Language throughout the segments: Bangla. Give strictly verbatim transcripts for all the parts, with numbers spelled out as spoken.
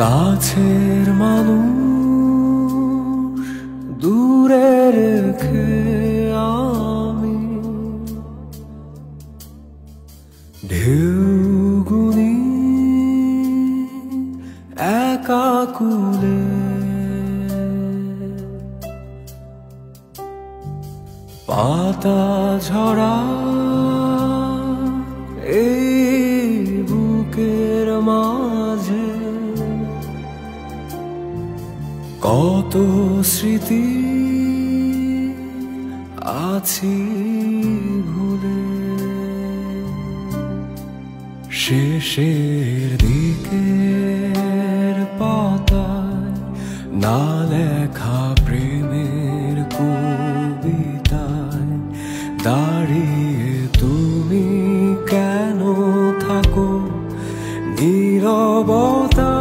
কাছের মানুষ দূরে রেখে আমি ঢেউগুনি একা কূলে পাতা ঝরা এই বুকের মাঝে কত স্মৃতি আছি ভুলে শেষের দিকের পাতায় না লেখা প্রেমের কবিতায় দাঁড়িয়ে তুমি কেন থাকো নীরবতা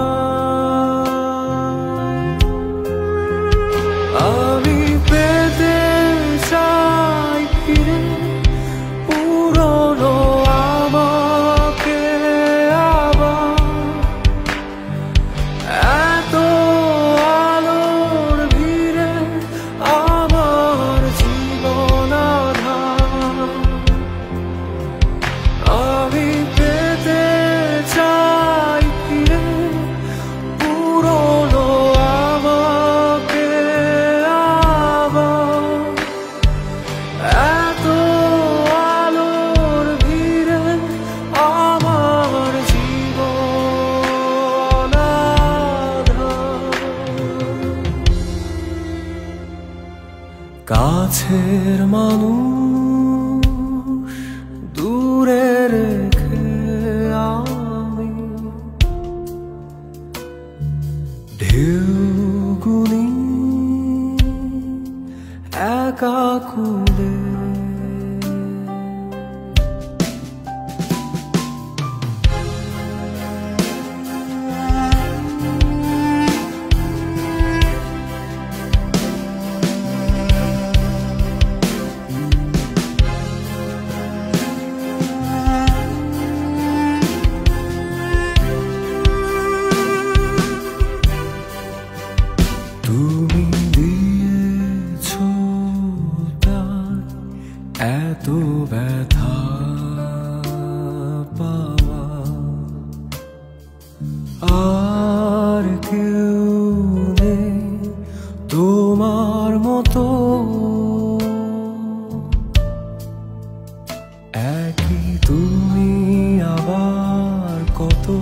কাছের মানুষ দূরে রেখে আমি ঢেউগুনি একা কূলে तू बैठा पावा आर क्यों ने तुम्हार मतो एकी तुमी आबार कतो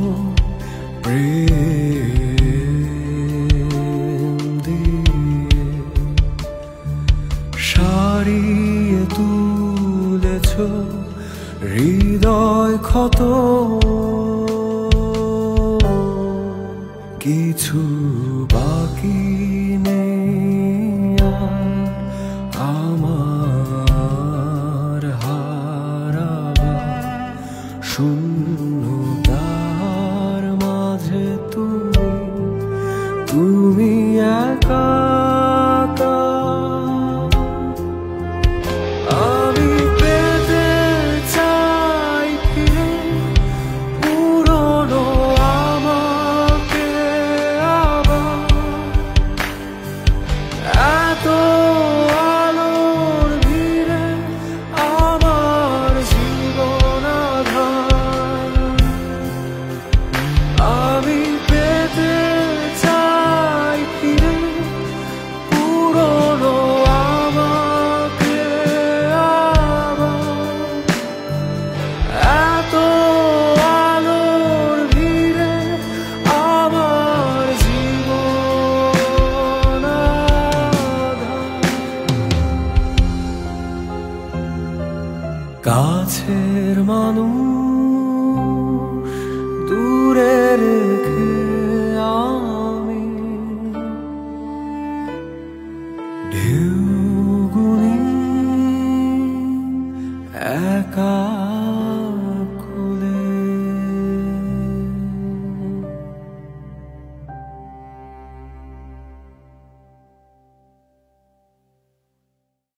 प्रेम दिए शारिये तू হৃদয় ক্ষত কিছু বাকি নেই আমার হারাবা শূন্যতার মাঝে তুমি তুমি একা কাছের মানুষ দূরে রেখে আমি ঢেউগুনি একা।